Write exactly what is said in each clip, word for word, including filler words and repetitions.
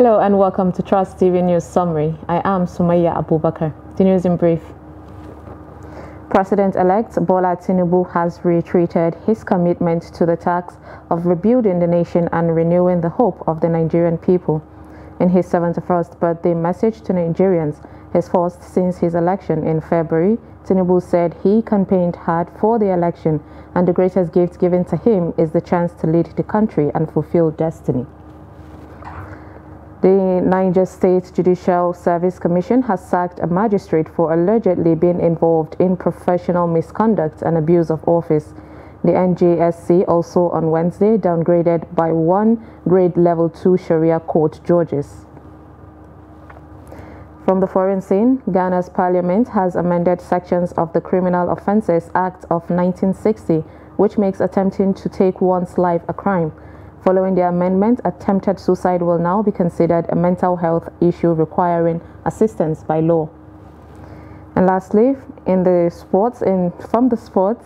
Hello and welcome to Trust T V News Summary. I am Sumayya Abubakar. The news in brief. President-elect Bola Tinubu has reiterated his commitment to the task of rebuilding the nation and renewing the hope of the Nigerian people. In his seventy-first birthday message to Nigerians, his first since his election in February, Tinubu said he campaigned hard for the election and the greatest gift given to him is the chance to lead the country and fulfill destiny. The Niger State Judicial Service Commission has sacked a magistrate for allegedly being involved in professional misconduct and abuse of office. The N J S C also on Wednesday downgraded by one grade level two Sharia court judges. From the foreign scene, Ghana's Parliament has amended sections of the Criminal Offenses Act of nineteen sixty, which makes attempting to take one's life a crime. Following the amendment, attempted suicide will now be considered a mental health issue requiring assistance by law. And lastly, in the sports, in from the sports,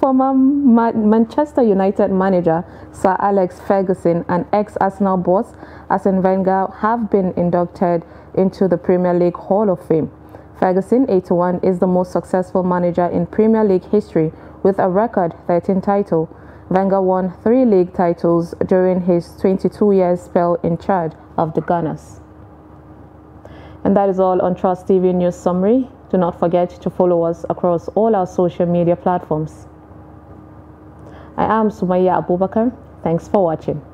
former Ma Manchester United manager Sir Alex Ferguson and ex-Arsenal boss Arsene Wenger have been inducted into the Premier League Hall of Fame. Ferguson, eighty-one, is the most successful manager in Premier League history with a record thirteen titles. Wenger won three league titles during his twenty-two year spell in charge of the Gunners. And that is all on Trust T V News Summary. Do not forget to follow us across all our social media platforms. I am Sumayya Abubakar. Thanks for watching.